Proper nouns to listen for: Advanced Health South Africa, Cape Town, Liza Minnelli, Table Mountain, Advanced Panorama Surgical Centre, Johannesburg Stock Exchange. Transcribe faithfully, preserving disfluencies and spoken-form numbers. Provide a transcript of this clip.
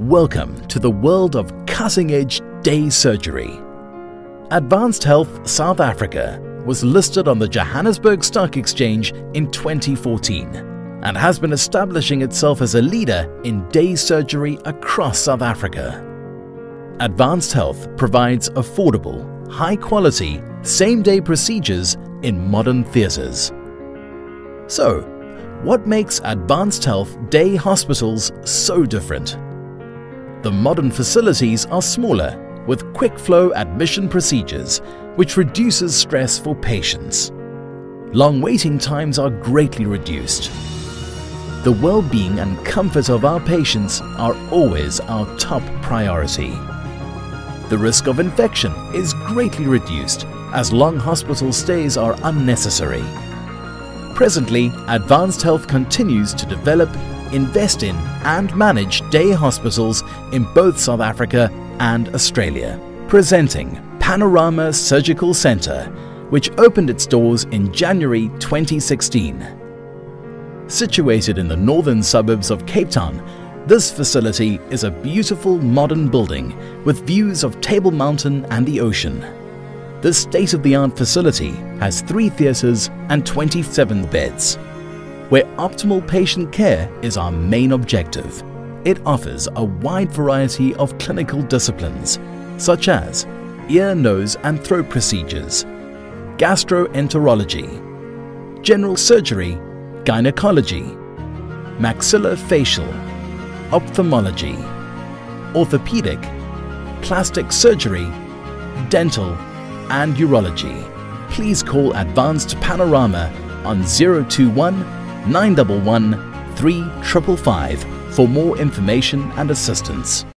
Welcome to the world of cutting-edge day surgery. Advanced Health South Africa was listed on the Johannesburg Stock Exchange in twenty fourteen and has been establishing itself as a leader in day surgery across South Africa. Advanced Health provides affordable, high-quality, same-day procedures in modern theatres. So, what makes Advanced Health day hospitals so different? The modern facilities are smaller, with quick-flow admission procedures, which reduces stress for patients. Long waiting times are greatly reduced. The well-being and comfort of our patients are always our top priority. The risk of infection is greatly reduced, as long hospital stays are unnecessary. Presently, Advanced Health continues to develop, invest in and manage day hospitals in both South Africa and Australia. Presenting Panorama Surgical Centre, which opened its doors in January twenty sixteen. Situated in the northern suburbs of Cape Town, this facility is a beautiful modern building with views of Table Mountain and the ocean. This state-of-the-art facility has three theatres and twenty-seven beds, where optimal patient care is our main objective. It offers a wide variety of clinical disciplines, such as ear, nose and throat procedures, gastroenterology, general surgery, gynecology, maxillofacial, ophthalmology, orthopedic, plastic surgery, dental and urology. Please call Advanced Panorama on zero two one, nine one one, three five five for more information and assistance.